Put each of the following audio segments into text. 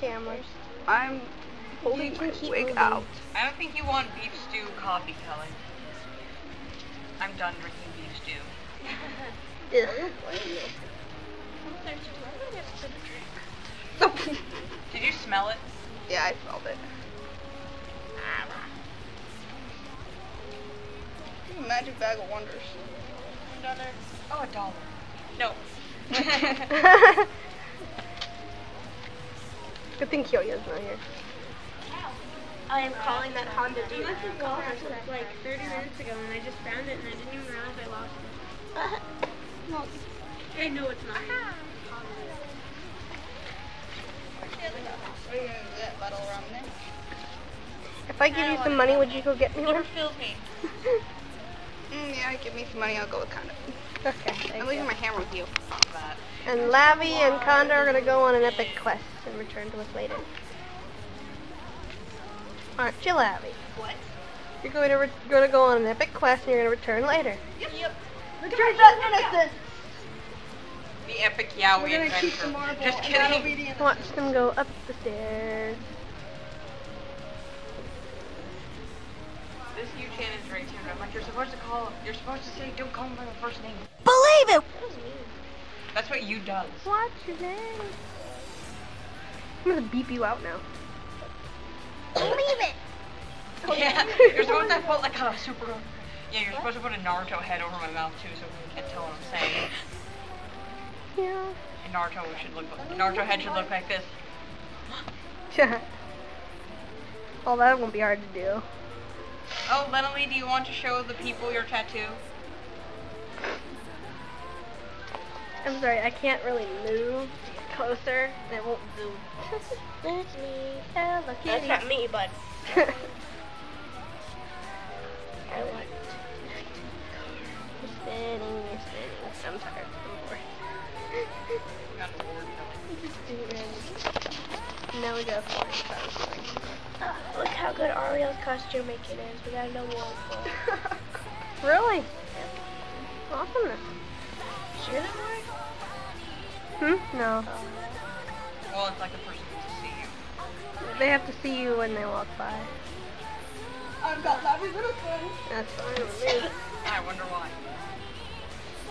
cameras. I'm holding my wig out. I don't think you want beef stew coffee, Kelly. I'm done drinking beef stew. Did you smell it? Yeah, I smelled it. A magic bag of wonders. $1. Oh, $1. No. Good thing Kyoya's not here. I am calling that Honda dealer. I lost it like 30 minutes ago and I just found it and I didn't even realize I lost it. No. I know it's not. If I give you some money, would you go get me one? Yeah, give me some money, I'll go with Kanda. Okay, I'm leaving my hammer with you. And Lavi and Kanda are going to go on an epic quest and return to us later. Aren't you, Lavi? What? You're going to go on an epic quest and you're going to return later. Yep. Return that innocence! The epic Yaoi adventure. Just kidding. Watch them go up the stairs. This new chan is very tuned. I'm like, you're supposed to call him. You're supposed to say, don't call him by the first name. Believe it! That's what you does. What's your name? I'm gonna beep you out now. Believe it! Oh, yeah, you're supposed to put like a super... Yeah, you're supposed to put a Naruto head over my mouth too so people can't tell what I'm saying. Yeah. And Naruto should look like... Naruto head should look like this. Well, that won't be hard to do. Oh, Lennile, do you want to show the people your tattoo? I'm sorry, I can't really move closer. It won't zoom. That's me. Hello, kitty. That's not me, bud. I want to. You're spinning. I'm tired. I'm bored. Not bored, no. Now we go for it. Look how good Ariel's costume making is. We got no wall for. Really? Yeah. Awesomeness. Sure that work? Hmm? No. Well, it's like a person to see you. They have to see you when they walk by. I've got that little thing. That's fine with me. I wonder why.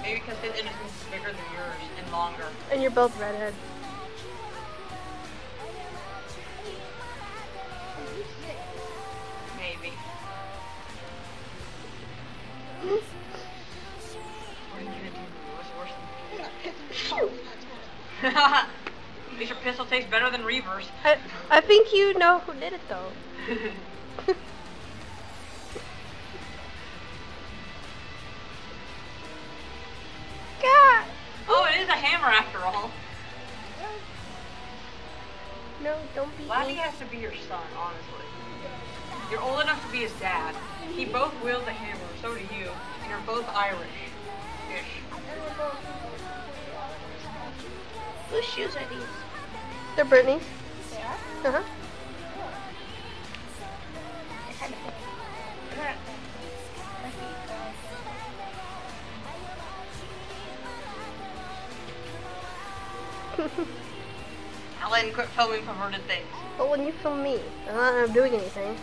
Maybe because his innocence is bigger than yours and longer. And you're both redheads. Maybe. What are you gonna do? What's worse than that? At least your pistol tastes better than Reavers. I think you know who did it though. God! Oh, it is a hammer after all. No, don't be. Laddie has to be your son, honestly. You're old enough to be his dad. He both wields a hammer, so do you, and you're both Irish-ish. Whose shoes are these? They're Britney's. They are? Uh-huh. Allen, quit filming perverted things. But when you film me, I'm not doing anything.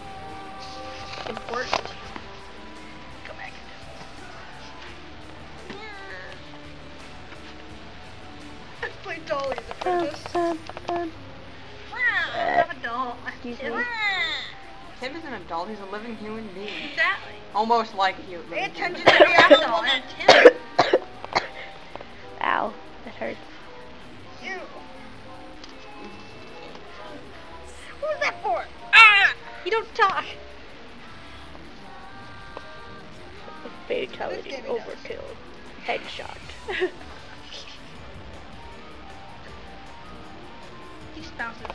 Important. Go back. Let's play Dolly's apprentice. I'm a doll. Excuse me. Tim isn't a doll, he's a living human being. Exactly. Almost like you. Pay attention to the animal and Tim. Ow, that hurts. Ew. What was that for? Ah! You don't talk. Fatality overkill. Headshot. He's bouncing.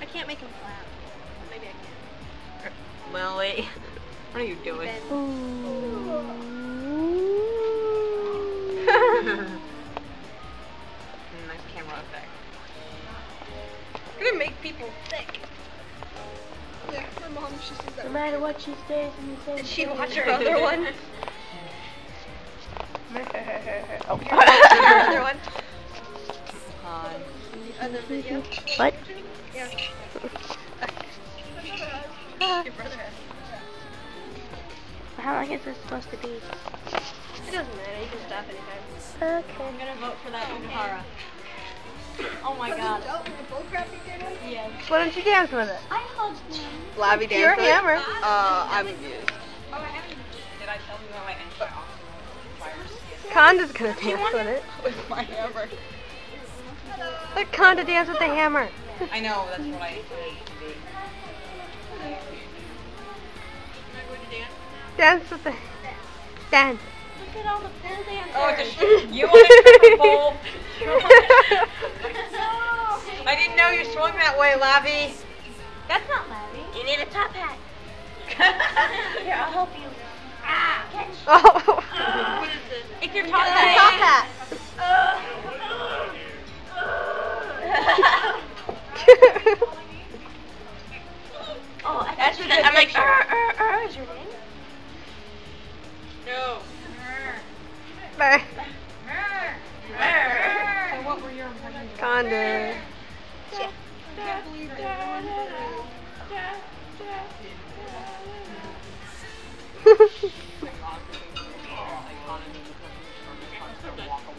I can't make him flap. Maybe I can. Lily, what are you doing? Nice camera effect. I'm gonna make people think. Yeah, my mom, she says that. No matter what she says, did she watch her other one? Oh. Your other one? Another video? What? Yeah. Your brother has How long is this supposed to be? It doesn't matter, you can stop anytime. Okay. I'm gonna vote for that Unohara. Oh my god. Yes. Why don't you dance with it? I love him. Lavi dance with it? Hammer. I'm confused. Oh, I haven't. Did I tell you how I ended my off? Kanda's gonna dance with it. With my hammer. Let Kanda dance with the hammer. I know, that's what I intended to be. Dance with the dance. Look at all the pole dancers. Oh, just you want to pole? I didn't know you swung that way, Lavi. That's not Lavi. You need a top hat. Here, I'll help you. Ah, catch. Oh. What is this? It's your top hat. It's a top hat. Oh, I that's what I'm like. Is your name? No. And what were your impressions? Kanda.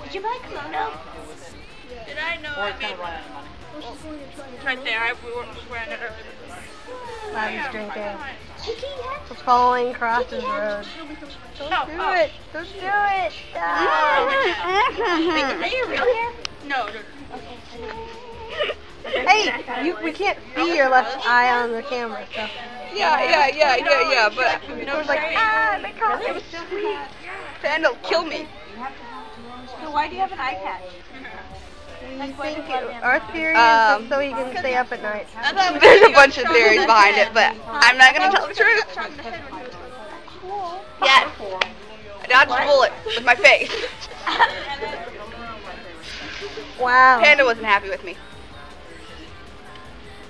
Did you buy a kimono? Did I know I made one? It's right there. We were wearing it earlier. Lavi's drinking. It's following Cross's road. Don't do it! Don't do it! Wait, is that your real hair? No. Okay. Hey, we can't see your left eye on the camera, so. Yeah, but it was like, my Cross is so sweet. Sandal, kill me. So why do you have an eye patch? Our theory is so he can stay up at night. There's a bunch of theories behind it, but I'm not going to tell the truth. Yes. I dodged a bullet with my face. Wow. Panda wasn't happy with me.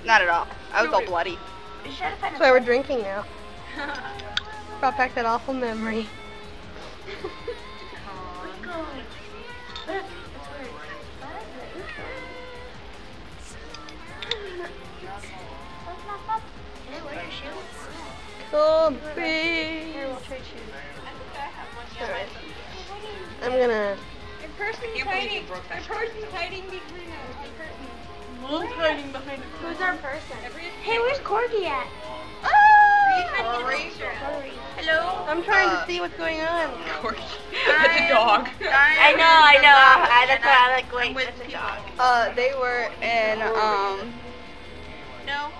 Not at all. I was all bloody. That's why we're drinking now. Brought back that awful memory. Zombie. I'm gonna. Your person's hiding. Your person's hiding between us. Who's hiding behind us? Who's our person? Hey, where's Corgi at? Oh! Hello. I'm trying to see what's going on. Corgi. That's a dog. I know. That's why I like. Wait, that's a dog. They were in. No.